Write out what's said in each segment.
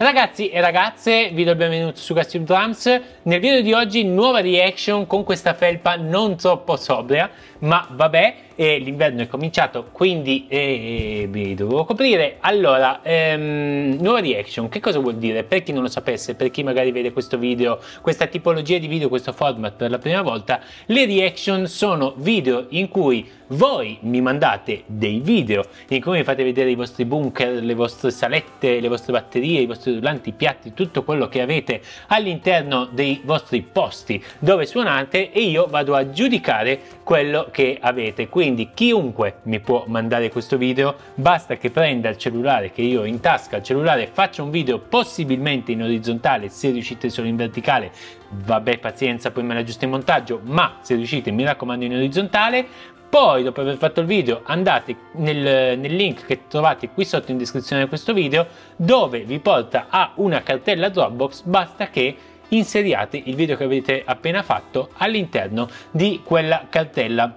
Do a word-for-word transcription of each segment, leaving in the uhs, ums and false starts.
Ragazzi e ragazze, vi do il benvenuto su GasTube Drums. Nel video di oggi nuova reaction con questa felpa non troppo sobria, ma vabbè, eh, l'inverno è cominciato, quindi eh, vi dovevo coprire. Allora, ehm, nuova reaction, che cosa vuol dire? Per chi non lo sapesse, per chi magari vede questo video, questa tipologia di video, questo format per la prima volta, le reaction sono video in cui voi mi mandate dei video, in cui mi fate vedere i vostri bunker, le vostre salette, le vostre batterie, i vostri i piatti, tutto quello che avete all'interno dei vostri posti dove suonate, e io vado a giudicare quello che avete. Quindi chiunque mi può mandare questo video, basta che prenda il cellulare che io ho in tasca, il cellulare, faccia un video possibilmente in orizzontale, se riuscite solo in verticale vabbè pazienza, poi me la aggiusto in montaggio, ma se riuscite mi raccomando in orizzontale. Poi dopo aver fatto il video andate nel, nel link che trovate qui sotto in descrizione di questo video, dove vi porta a una cartella Dropbox, basta che inseriate il video che avete appena fatto all'interno di quella cartella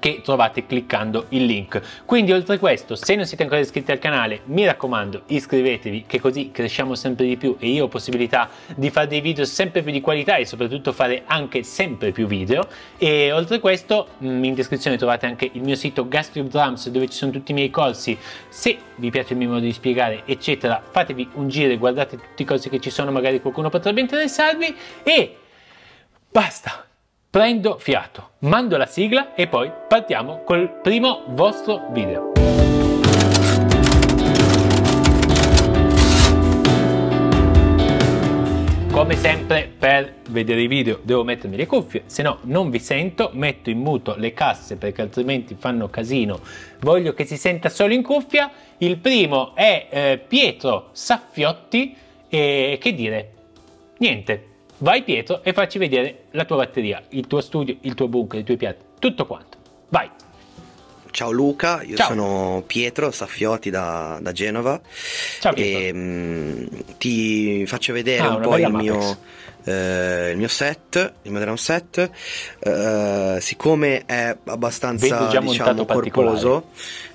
che trovate cliccando il link. Quindi oltre a questo, se non siete ancora iscritti al canale, mi raccomando iscrivetevi, che così cresciamo sempre di più e io ho possibilità di fare dei video sempre più di qualità e soprattutto fare anche sempre più video. E oltre a questo in descrizione trovate anche il mio sito GasTube Drums, dove ci sono tutti i miei corsi. Se vi piace il mio modo di spiegare eccetera, fatevi un giro e guardate tutti i corsi che ci sono, magari qualcuno potrebbe interessarvi. E basta, prendo fiato, mando la sigla e poi partiamo col primo vostro video. Come sempre, per vedere i video devo mettermi le cuffie, se no non vi sento. Metto in muto le casse perché altrimenti fanno casino, voglio che si senta solo in cuffia. Il primo è eh, Pietro Saffiotti, e che dire, niente. Vai Pietro e facci vedere la tua batteria, il tuo studio, il tuo bunker, i tuoi piatti, tutto quanto. Vai! Ciao Luca, io Ciao. sono Pietro Saffiotti da, da Genova. Ciao Pietro. E, mh, ti faccio vedere ah, un po' il mio, eh, il mio set, il mio drum set. Eh, siccome è abbastanza, diciamo, corposo,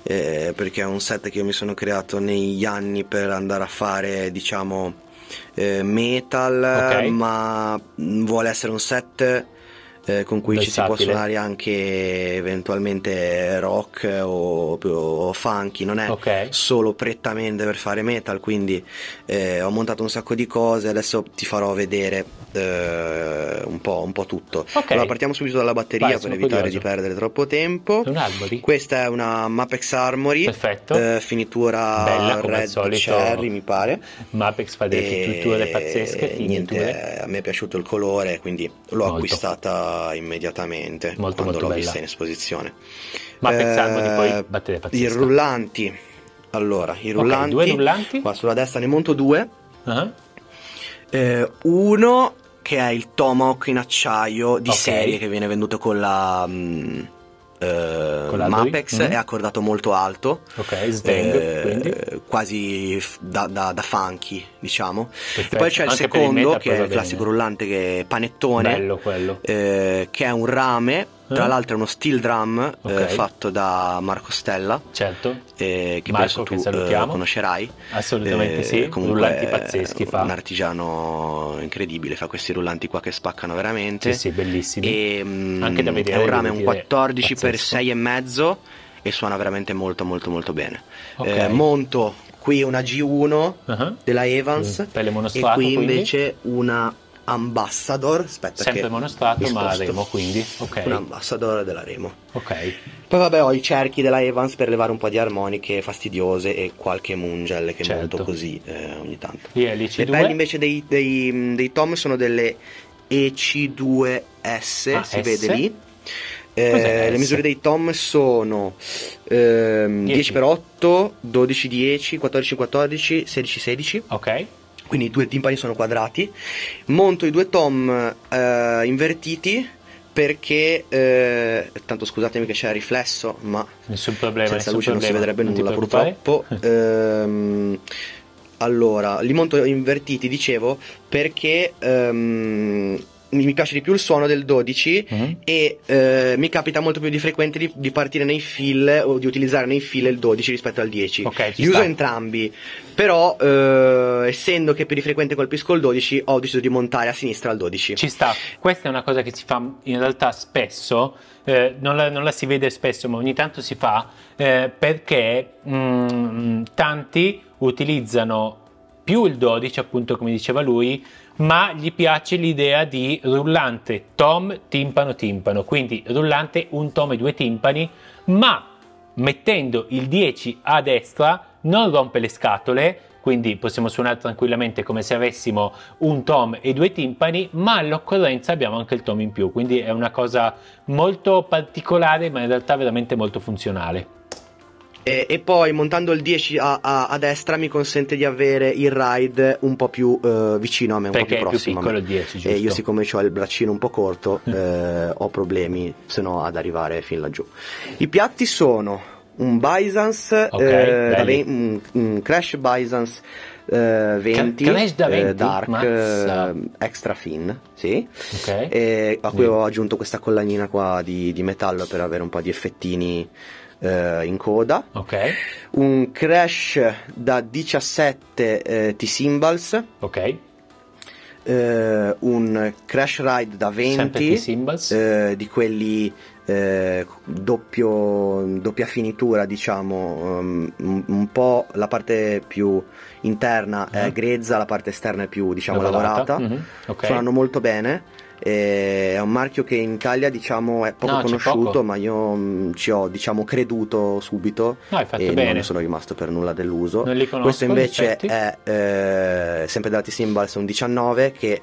eh, perché è un set che io mi sono creato negli anni per andare a fare, diciamo... Eh, metal, okay. Ma vuole essere un set eh, con cui Versatile. ci si può suonare anche eventualmente rock o, o funky, non è okay. solo prettamente per fare metal. Quindi eh, ho montato un sacco di cose, adesso ti farò vedere eh, un po', un po' tutto. Okay. Allora partiamo subito dalla batteria. Vai, per evitare curioso. di perdere troppo tempo. Questa è una Mapex Armory, eh, finitura bella, come Red solito, Cherry mi pare. Mapex fa delle finiture pazzesche, finiture. Niente, a me è piaciuto il colore, quindi l'ho molto. acquistata immediatamente molto, quando l'ho vista in esposizione. Ma eh, pensando di poi battere pazzesca. I rullanti, allora i rullanti, okay, due rullanti, qua sulla destra ne monto due. uh-huh. Eh, uno che è il Tomahawk in acciaio di okay. serie, che viene venduto con la mh, eh, con Mapex. mm-hmm. È accordato molto alto, okay, sdang, eh, quasi da, da, da funky, diciamo. Perfetto. E poi c'è il Anche secondo, che è il classico bene. rullante, che è Panettone. Bello quello. Eh, che è un rame, tra l'altro è uno steel drum, okay. eh, fatto da Marco Stella, certo, eh, che Marco, penso tu che salutiamo. Eh, conoscerai assolutamente, eh, sì, comunque rullanti pazzeschi, fa un artigiano incredibile, fa questi rullanti qua che spaccano veramente, sì, sì, bellissimi. E, mh, anche da vedere, è un rame, un quattordici per sei e mezzo, e suona veramente molto molto molto bene. okay. Eh, monto qui una G uno uh-huh. della Evans, mm, e qui invece quindi? una Ambassador, aspetta, sempre che monostrato, ma Remo, quindi okay. un Ambassador della Remo. Ok. Poi vabbè, ho i cerchi della Evans per levare un po' di armoniche fastidiose e qualche mungel che certo. monto così eh, ogni tanto. Yeah, le pelli invece dei, dei, dei tom sono delle E C due S, ah, si S? vede lì. Eh, le misure dei tom sono ehm, dieci per otto, dodici per dieci, quattordici per quattordici, sedici per sedici. Ok. Quindi i due timpani sono quadrati. Monto i due tom eh, invertiti perché eh, tanto scusatemi che c'è il riflesso, ma nessun problema, senza nessun luce problema. non si vedrebbe non nulla purtroppo. ehm, allora li monto invertiti, dicevo, perché ehm, mi piace di più il suono del dodici, mm-hmm. e eh, mi capita molto più di frequente di, di partire nei fill o di utilizzare nei fill il dodici rispetto al dieci. Okay, li uso entrambi, però eh, essendo che più di frequente colpisco il dodici, ho deciso di montare a sinistra al dodici. Ci sta, questa è una cosa che si fa in realtà spesso, eh, non, la, non la si vede spesso ma ogni tanto si fa, eh, perché mh, tanti utilizzano più il dodici, appunto, come diceva lui, ma gli piace l'idea di rullante tom timpano timpano, quindi rullante un tom e due timpani, ma mettendo il dieci a destra non rompe le scatole, quindi possiamo suonare tranquillamente come se avessimo un tom e due timpani, ma all'occorrenza abbiamo anche il tom in più, quindi è una cosa molto particolare ma in realtà veramente molto funzionale. E, e poi montando il dieci a, a, a destra mi consente di avere il ride un po' più eh, vicino a me, un Perché po' più prossimo è più piccolo a me. dieci, giusto? E io, siccome ho il braccino un po' corto, eh, ho problemi se no ad arrivare fin laggiù. I piatti sono un Bisans, okay, eh, un, un Crash Bisans eh, venti, Crash da venti eh, Dark eh, Extra Fin, sì, okay. eh, a cui ho aggiunto questa collanina qua di, di metallo per avere un po' di effettini Uh, in coda, okay. Un Crash da diciassette uh, T-Cymbals, okay. uh, un Crash Ride da venti uh, di quelli uh, doppio, doppia finitura, diciamo, um, un, un po' la parte più interna è uh-huh. grezza, la parte esterna è più, diciamo, lavorata, lavorata. Uh-huh. Okay. Suonano molto bene. È un marchio che in Italia, diciamo, è poco no, conosciuto, poco. ma io mh, ci ho, diciamo, creduto subito, no, hai fatto e bene. non sono rimasto per nulla deluso. Non li conosco, questo invece è eh, sempre della T-Cymbals un diciannove che,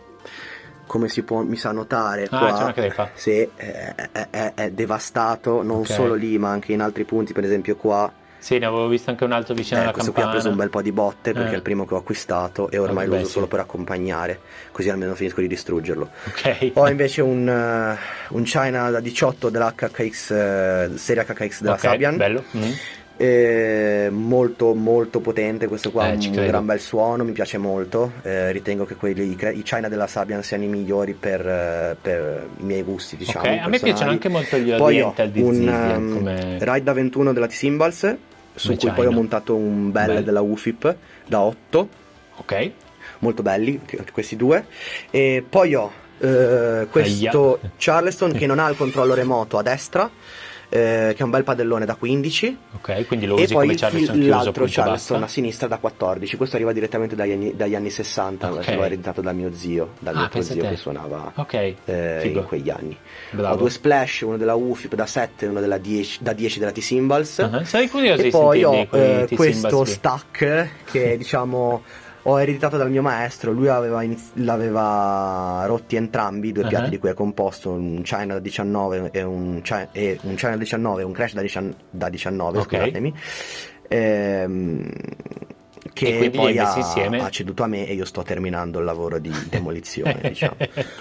come si può, mi sa notare ah, qua, c'è una crepa. Sì, è, è, è, è devastato, non okay. solo lì ma anche in altri punti, per esempio qua. Sì, ne avevo visto anche un altro vicino eh, alla campana. Questo qui ha preso un bel po' di botte perché eh. è il primo che ho acquistato e ormai oh, lo uso sì. solo per accompagnare, così almeno finisco di distruggerlo. Okay. Ho invece un, un China da diciotto della H H X, serie H H X della okay, Sabian. Bello. Mm. Eh, molto molto potente questo qua, eh, un gran bel suono, mi piace molto, eh, ritengo che quelli, i China della Sabian siano i migliori per, per i miei gusti, diciamo, okay. a me piacciono anche molto gli Oriental di Zizian, un come... Ride da ventuno della T-Cymbals, su cui China. Poi ho montato un bel Bello. della U F I P da otto, ok, molto belli questi due, e poi ho eh, questo Aia. Charleston che non ha il controllo remoto a destra, Eh, che è un bel padellone da quindici, ok, quindi lo usi, e poi come Charleston chiuso, l'altro Charleston basta. a sinistra da quattordici, questo arriva direttamente dagli anni, dagli anni sessanta, okay. l'ho ereditato da mio zio, dal ah, mio zio che suonava okay. eh, in quegli anni. Bravo. Ho due Splash, uno della U F I P da sette e uno della dieci, da dieci della T-Cymbals, uh-huh. sarei curioso e poi ho eh, questo stack che diciamo ho ereditato dal mio maestro, lui aveva, l'aveva rotti entrambi, due piatti uh-huh. di cui è composto, un China da diciannove e un, e un China da diciannove, un Crash da diciannove, da diciannove okay. scusatemi, ehm, che e poi ha, ha ceduto a me e io sto terminando il lavoro di demolizione. diciamo.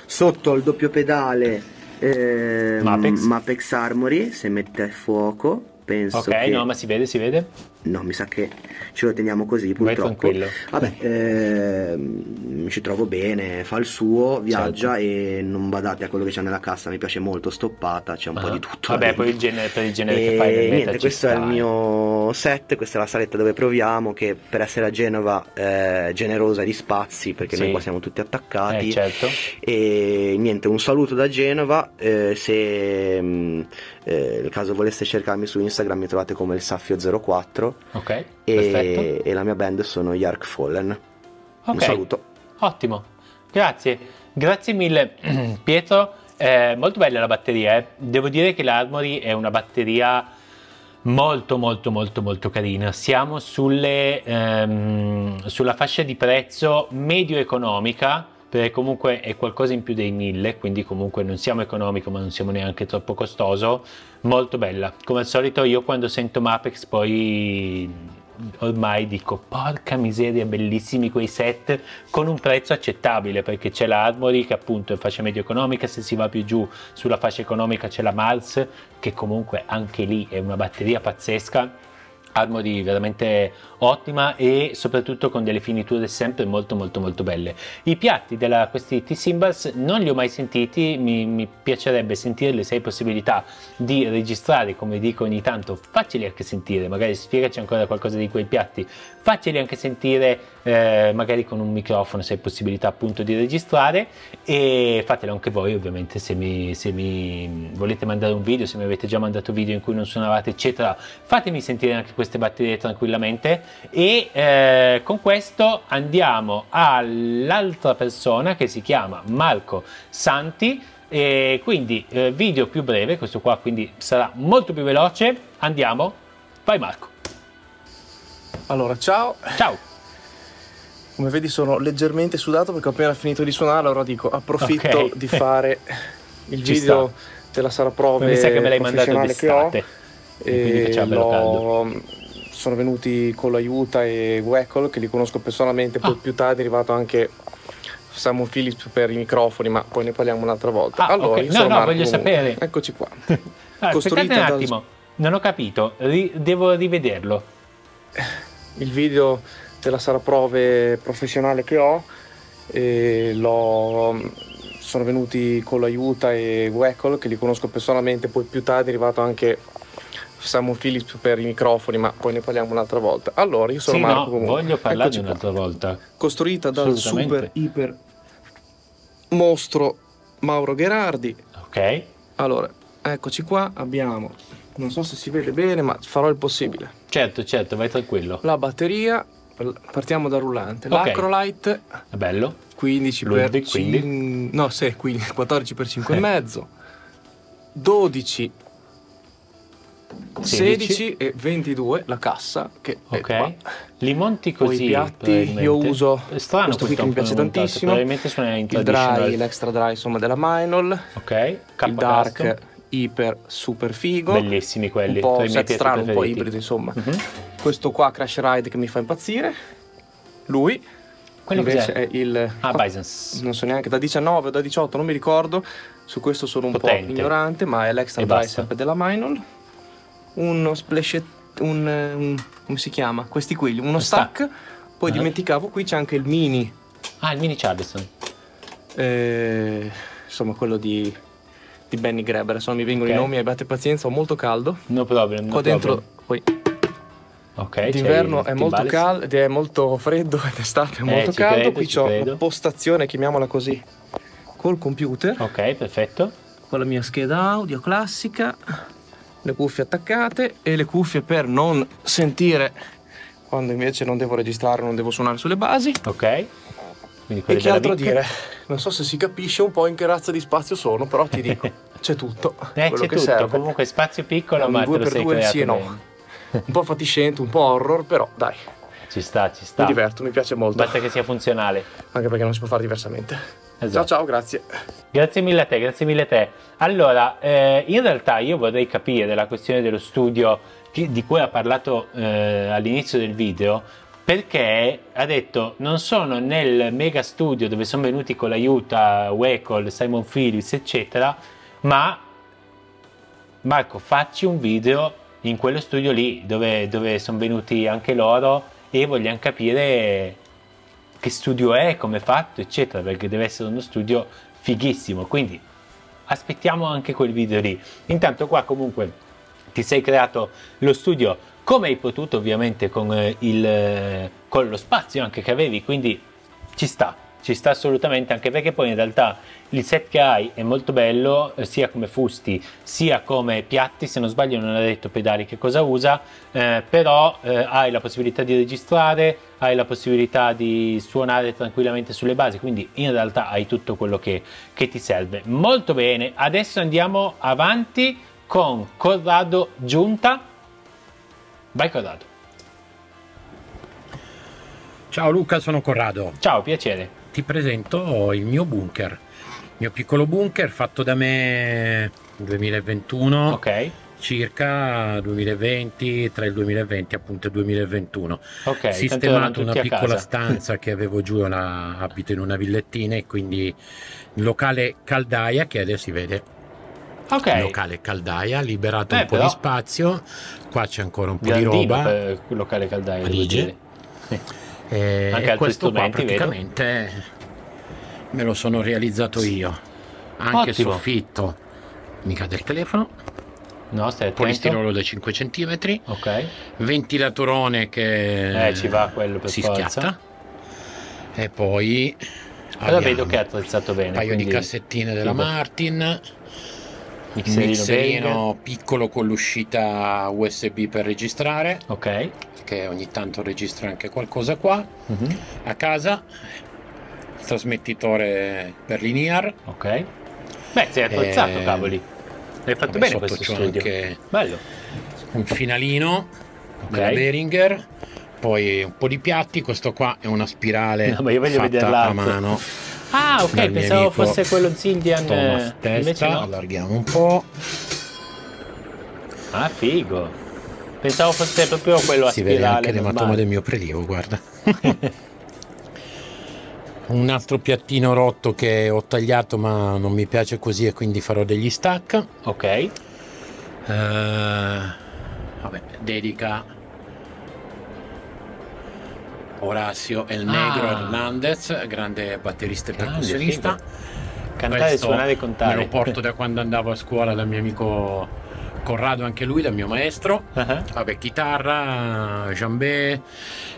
Sotto il doppio pedale ehm, Mapex. Mapex Armory, se mette a fuoco. Penso ok, che... no, ma si vede, si vede? No, mi sa che ce lo teniamo così, purtroppo. Vai tranquillo. Vabbè, ehm, ci trovo bene, fa il suo, viaggia, certo. e non badate a quello che c'è nella cassa, mi piace molto, stoppata, c'è un uh-huh. po' di tutto. Vabbè, poi il genere, per il genere e che fai nel meta, niente, questo sta, è il mio set, questa è la saletta dove proviamo, che per essere a Genova eh, generosa di spazi, perché sì. noi qua siamo tutti attaccati. Eh, certo. E niente, un saluto da Genova, eh, se mh, eh, nel caso voleste cercarmi su Instagram, Instagram mi trovate come il Saffio zero quattro, okay, e, e la mia band sono gli Arch Fallen. Okay. Un saluto. Ottimo, grazie, grazie mille Pietro, eh, molto bella la batteria, eh. devo dire che l'Armory è una batteria molto molto molto molto carina, siamo sulle, ehm, sulla fascia di prezzo medio economica, perché comunque è qualcosa in più dei mille, quindi comunque non siamo economico ma non siamo neanche troppo costoso, molto bella. Come al solito io quando sento Mapex poi ormai dico porca miseria, bellissimi quei set con un prezzo accettabile, perché c'è l'Armory che appunto è fascia medio economica, se si va più giù sulla fascia economica c'è la Mars che comunque anche lì è una batteria pazzesca, Armory veramente ottima e soprattutto con delle finiture sempre molto molto molto belle. I piatti della questi T-Cymbals non li ho mai sentiti, mi, mi piacerebbe sentirli se hai possibilità di registrare, come dico ogni tanto, facceli anche sentire, magari spiegaci ancora qualcosa di quei piatti, facceli anche sentire eh, magari con un microfono se hai possibilità appunto di registrare, e fatelo anche voi ovviamente se mi, se mi volete mandare un video, se mi avete già mandato video in cui non suonavate eccetera, fatemi sentire anche queste batterie tranquillamente. E eh, con questo andiamo all'altra persona che si chiama Marco Santi, e quindi eh, video più breve, questo qua quindi sarà molto più veloce. Andiamo, vai Marco. Allora, ciao ciao, come vedi sono leggermente sudato perché ho appena finito di suonare, allora dico approfitto okay. di fare il Ci video sta. della sala prove, mi sa che me l'hai mandato d'estate. E lo, sono venuti con l'Aiuta e Weckle, che li conosco personalmente, poi ah. più tardi è arrivato anche Samuel Phillips per i microfoni, ma poi ne parliamo un'altra volta. Ah, allora, okay. no, no, Marco, voglio sapere. Eccoci qua. Allora, aspettate un attimo, dal... non ho capito, Ri devo rivederlo. Il video della sala prove professionale che ho, e l'ho... sono venuti con l'Aiuta e Weckle, che li conosco personalmente, poi più tardi è arrivato anche Samuel Phillips per i microfoni, ma poi ne parliamo un'altra volta. Allora, io sono sì, Marco, no, comunque. voglio parlarne un'altra volta. Costruita dal super iper mostro Mauro Gherardi. Ok. Allora, eccoci qua, abbiamo, non so se si vede bene, ma farò il possibile. Certo, certo, vai tranquillo. La batteria, partiamo dal rullante. L'Acrolite, okay. è bello. quindici per quindici. No, sì, quattordici per cinque e mezzo, dodici, sedici e ventidue la cassa, che okay. li monti così. I piatti io uso è strano, questo qui che mi piace montato, tantissimo, il dry, l'extra dry insomma della Meinl, okay. il dark custom. iper super figo, bellissimi quelli, un po' set strano, un po' ibrido insomma. mm-hmm. Questo qua Crash Ride che mi fa impazzire, lui quello invece è il ah, Bisans, non so neanche, da diciannove o da diciotto non mi ricordo, su questo sono un Potente. po' ignorante, ma è l'extra bicep della Meinl, uno splash, un, un come si chiama questi qui, uno stack, stack. poi uh -huh. dimenticavo, qui c'è anche il mini, ah il mini Charleston, eh, insomma quello di di Benny Grabber, adesso non mi vengono okay. i nomi, abbiate pazienza, ho molto caldo, no problem, no qua dentro problem. poi Okay, d'inverno è molto caldo, è molto freddo, ed estate è molto eh, caldo. Credo, qui ho credo. una postazione, chiamiamola così, col computer. Ok, perfetto. Con la mia scheda audio classica, le cuffie attaccate e le cuffie per non sentire quando invece non devo registrare, non devo suonare sulle basi. Ok. Quindi e che altro Vic. dire? Non so se si capisce un po' in che razza di spazio sono, però ti dico, c'è tutto. Eh, c'è tutto, serve. comunque spazio piccolo, ma due per due sì e no. Bene. Un po' fatiscente, un po' horror, però dai. Ci sta, ci sta. Mi diverto, mi piace molto. Basta che sia funzionale. Anche perché non si può fare diversamente. Esatto. Ciao, ciao, grazie. Grazie mille a te, grazie mille a te. Allora, eh, in realtà io vorrei capire la questione dello studio che, di cui ha parlato eh, all'inizio del video, perché ha detto non sono nel mega studio dove sono venuti con l'Aiuta, Weckle, Simon Phillips, eccetera, ma Marco, facci un video in quello studio lì dove, dove sono venuti anche loro e vogliamo capire che studio è, come è fatto eccetera, perché deve essere uno studio fighissimo, quindi aspettiamo anche quel video lì. Intanto qua comunque ti sei creato lo studio come hai potuto, ovviamente con, il, con lo spazio anche che avevi, quindi ci sta, ci sta assolutamente, anche perché poi in realtà il set che hai è molto bello, sia come fusti sia come piatti, se non sbaglio non ha detto pedali che cosa usa, eh, però eh, hai la possibilità di registrare, hai la possibilità di suonare tranquillamente sulle basi, quindi in realtà hai tutto quello che, che ti serve. Molto bene, adesso andiamo avanti con Corrado Giunta. Vai Corrado. Ciao Luca, sono Corrado. Ciao, piacere. Ti presento il mio bunker, il mio piccolo bunker fatto da me duemilaventuno, okay. circa duemilaventi, tra il duemilaventi appunto e il duemilaventuno. Okay, sistemato una piccola stanza che avevo giù, una, abito in una villettina e quindi locale caldaia che adesso si vede. okay. Locale caldaia, liberato eh, un po' però... di spazio. Qua c'è ancora un po' Grandino di roba. Per locale caldaia, Parigi. Sì. E anche questo qua praticamente vedo? Me lo sono realizzato io. Anche Ottimo. Soffitto. Mi cade il telefono. No, stai attento. Polistirolo da cinque centimetri. Ok. Ventilatorone che eh, ci va quello per si forza. Schiatta. E poi allora vedo che è attrezzato bene. Un paio di cassettine della tipo. Martin. Mixerino, mixerino piccolo con l'uscita U S B per registrare. Ok. Che ogni tanto registra anche qualcosa qua. Mm-hmm. A casa. Il trasmettitore per linear. Ok. Beh, sei attrezzato, e... cavoli. Hai fatto Vabbè, bene questo studio. Anche bello. Un finalino okay. della Behringer, poi un po' di piatti. Questo qua è una spirale no, ma io voglio fatta a mano. Ah, ok, pensavo fosse quello Zillian. Toma Stella, no. Allarghiamo un po'. Ah, figo. Pensavo fosse proprio quello a si spirale. Si vede anche l'ematoma del mio prelievo, guarda. Un altro piattino rotto che ho tagliato ma non mi piace così e quindi farò degli stack. Ok. Uh, vabbè, dedica Orazio El Negro ah. Hernandez, grande batterista e percussionista. Cantare, Questo suonare e contare. Me lo porto da quando andavo a scuola dal mio amico Corrado, anche lui, dal mio maestro. Uh-huh. Vabbè, chitarra, jambé.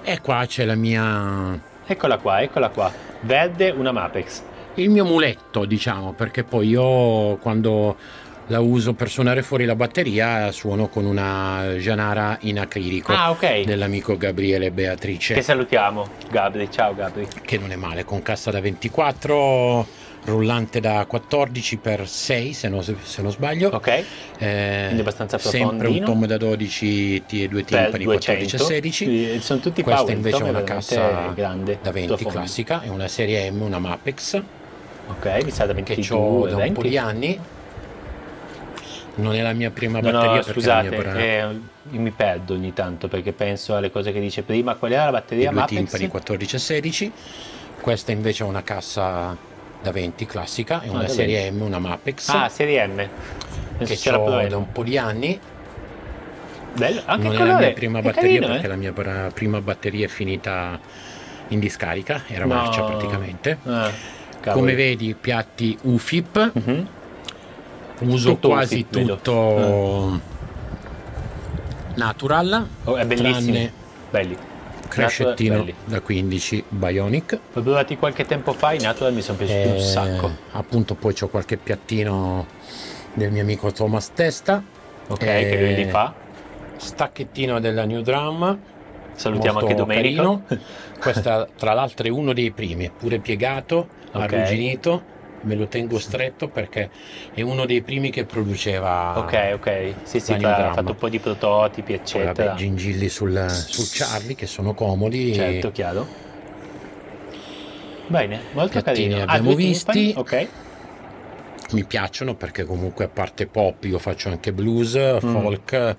E qua c'è la mia... Eccola qua, eccola qua, verde, una Mapex. Il mio muletto, diciamo, perché poi io quando la uso per suonare fuori la batteria suono con una Gianara in acrilico ah, okay. dell'amico Gabriele Beatrice. Che salutiamo, Gabri, ciao Gabri. Che non è male, con cassa da ventiquattro, rullante da quattordici per sei se non, se non sbaglio. Ok, eh, quindi abbastanza profondino. Sempre un tom da dodici e due timpani quattordici e sedici. Sono tutti Questa power, invece è una cassa grande, da venti profondo. Classica, è una Serie M, una Mapex. Ok, mi sa da ventidue, che ho da un po' di anni. Non è la mia prima no, batteria no, scusate, mia eh, mi perdo ogni tanto perché penso alle cose che dice prima. Qual era la batteria Mapex? Due timpani quattordici e sedici. Questa invece è una cassa da venti classica, è ah, una Serie venti. M, una Mapex. Ah, Serie M. Penso che ce l'ho da un po' di anni. Bello, anche non è la mia prima è batteria carino, perché eh? la mia prima batteria è finita in discarica, era no. marcia praticamente. Ah, come vedi, piatti U F I P. Uh-huh. Uso tutto quasi U F I P, tutto uh. natural, oh, è bellissimo. Belli. Crescettino da quindici Bionic. L'ho provati qualche tempo fa, in natural mi sono piaciuti un sacco. Appunto, poi c'ho qualche piattino del mio amico Thomas Testa. Ok, e che lui li fa. Stacchettino della New Drum. Salutiamo anche Domenico. Questa tra l'altro è uno dei primi, pure piegato, okay. arrugginito. Me lo tengo stretto perché è uno dei primi che produceva. Ok, ok. Sì, sì, ha fatto un po' di prototipi, eccetera. Poi, vabbè, gingilli sul, sul Charlie che sono comodi. Certo, e... chiaro. Bene, molto carino. Li abbiamo ah, visti. Ok. Mi piacciono perché comunque a parte pop io faccio anche blues, mm. folk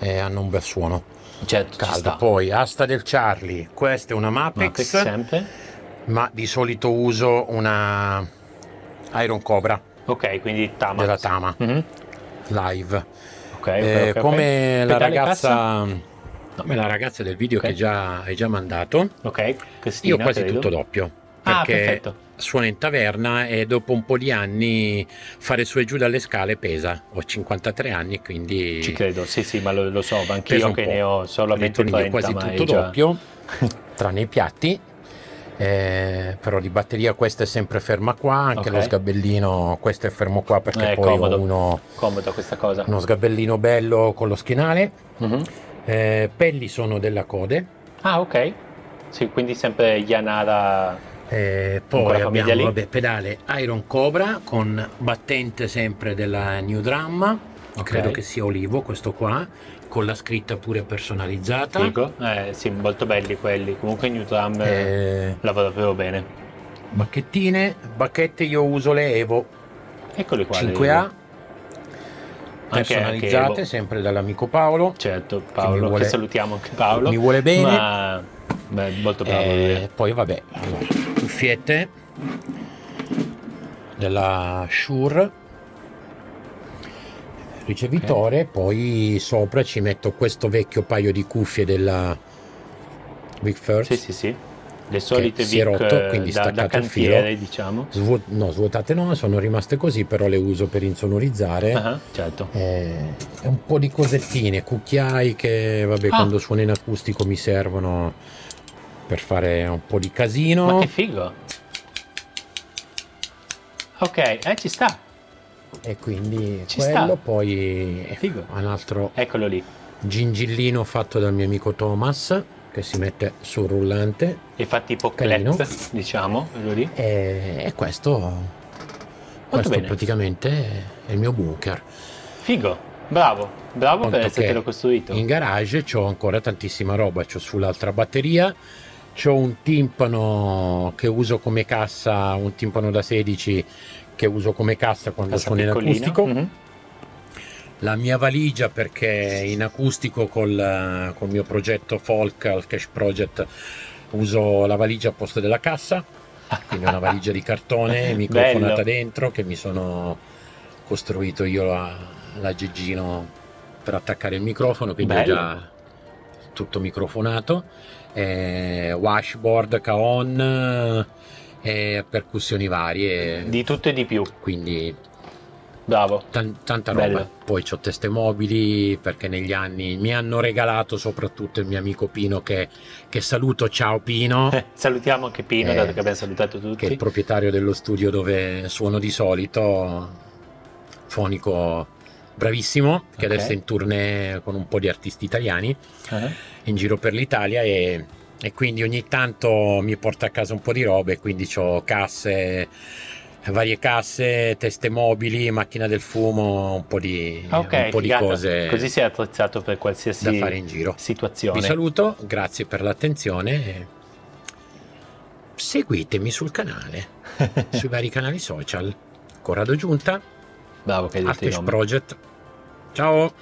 e hanno un bel suono. Certo, caldo. Poi asta del Charlie. Questa è una Mapex. Mapex sempre. Ma di solito uso una Iron Cobra. Ok, quindi Tama. Della Tama. Mm-hmm. Live. Ok, okay, eh, okay come okay. la Pedale ragazza no, come la ragazza del video okay. che già hai già mandato. Ok, Cristina, io quasi credo. Tutto doppio. Ah, perfetto. Suona in taverna e dopo un po' di anni fare su e giù dalle scale pesa. Ho cinquantatré anni, quindi ci credo. Sì, sì, ma lo, lo so, anche io che ne ho solo venti trenta, quasi tutto già... doppio tranne i piatti. Eh, però di batteria questa è sempre ferma qua, anche okay. lo sgabellino questo è fermo qua perché eh, poi comodo. Ho uno, comodo questa cosa. Uno sgabellino bello con lo schienale. Mm-hmm. eh, pelli sono della Code. Ah, ok, sì, quindi sempre Gianara. eh, poi abbiamo vabbè, pedale Iron Cobra con battente sempre della New Drum. Okay. Credo che sia olivo questo qua, con la scritta pure personalizzata. Figo. Eh, sì, molto belli quelli. Comunque New Drum eh, lavora proprio bene. Bacchettine, bacchette io uso le Evo. Eccole qua. cinque A. Personalizzate anche, anche sempre dall'amico Paolo. Certo, Paolo, che, mi vuole, che salutiamo anche Paolo. Mi vuole bene. Ma beh, molto bravo. Eh, poi vabbè, allora, cuffiette della Shure. ricevitore, okay. Poi sopra ci metto questo vecchio paio di cuffie della Vic First. Sì, sì, sì. Le solite si è rotto, quindi da, staccato da cantiere, il filo, diciamo. Svuot no, svuotate no, sono rimaste così, però le uso per insonorizzare. Uh-huh, certo. Eh, un po' di cosettine, cucchiai che vabbè, ah. quando suono in acustico mi servono per fare un po' di casino. Ma che figo! Ok, eh, ci sta. E quindi ci quello sta. Poi figo. Un altro, eccolo lì, gingillino fatto dal mio amico Thomas, che si mette sul rullante e fa tipo clet, diciamo, lì. E, e questo questo bene. Praticamente è il mio bunker. Figo, bravo, bravo per essertelo costruito. In garage c'ho ancora tantissima roba, c'ho sull'altra batteria, c'ho un timpano che uso come cassa, un timpano da sedici che uso come cassa quando cassa suono in acustico. Mm-hmm. La mia valigia, perché in acustico col, col mio progetto folk, il Cash Project, uso la valigia a posto della cassa, quindi una valigia di cartone microfonata dentro che mi sono costruito io la, la geggino per attaccare il microfono, quindi bello. È già tutto microfonato, e washboard, caon e percussioni varie, di tutto e di più, quindi bravo, tanta roba. Bello. Poi c'ho teste mobili, perché negli anni mi hanno regalato, soprattutto il mio amico Pino, che, che saluto, ciao Pino. Salutiamo anche Pino, eh, dato che abbiamo salutato tutti, che è il proprietario dello studio dove suono di solito, fonico bravissimo, che okay. adesso è in tournée con un po' di artisti italiani uh-huh. in giro per l'Italia, e, e quindi ogni tanto mi porta a casa un po' di robe, quindi c'ho casse, varie casse, teste mobili, macchina del fumo, un po' di, okay, un po' di cose. Così sei attrezzato per qualsiasi da fare in giro. Situazione. Vi saluto, grazie per l'attenzione. Seguitemi sul canale, sui vari canali social. Corrado Giunta. Bravo, che hai detto Arch Project. Ciao.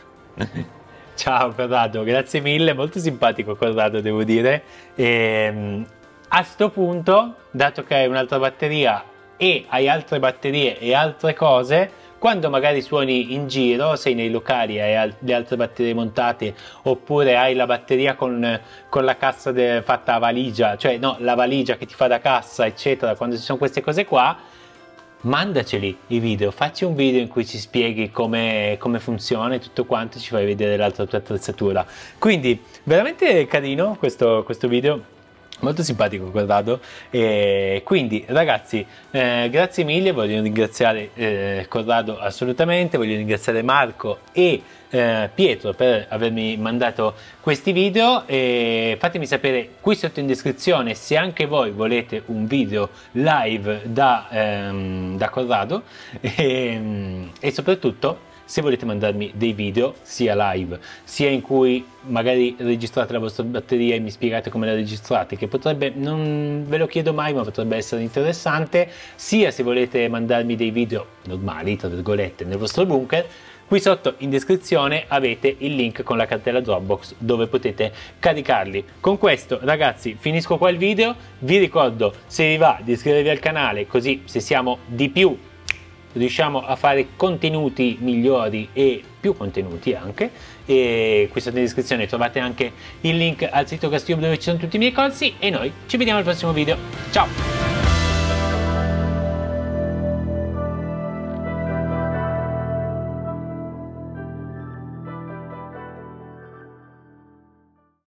Ciao Corrado, grazie mille, molto simpatico Corrado, devo dire. E, a sto punto, dato che hai un'altra batteria e hai altre batterie e altre cose, quando magari suoni in giro, sei nei locali e hai al le altre batterie montate, oppure hai la batteria con, con la cassa fatta a valigia, cioè no, la valigia che ti fa da cassa, eccetera, quando ci sono queste cose qua, mandaceli i video, facci un video in cui ci spieghi come, come funziona e tutto quanto, ci fai vedere l'altra tua attrezzatura. Quindi veramente carino questo, questo video. Molto simpatico Corrado, e quindi ragazzi eh, grazie mille, voglio ringraziare eh, Corrado assolutamente, voglio ringraziare Marco e eh, Pietro per avermi mandato questi video, e fatemi sapere qui sotto in descrizione se anche voi volete un video live da, ehm, da Corrado, e, e soprattutto se volete mandarmi dei video sia live sia in cui magari registrate la vostra batteria e mi spiegate come la registrate, che potrebbe, non ve lo chiedo mai, ma potrebbe essere interessante, sia se volete mandarmi dei video normali tra virgolette nel vostro bunker, qui sotto in descrizione avete il link con la cartella Dropbox dove potete caricarli. Con questo ragazzi finisco qua il video, vi ricordo se vi va di iscrivervi al canale, così se siamo di più riusciamo a fare contenuti migliori e più contenuti anche, e qui sotto in descrizione trovate anche il link al sito GasTube dove ci sono tutti i miei corsi, e noi ci vediamo al prossimo video, ciao!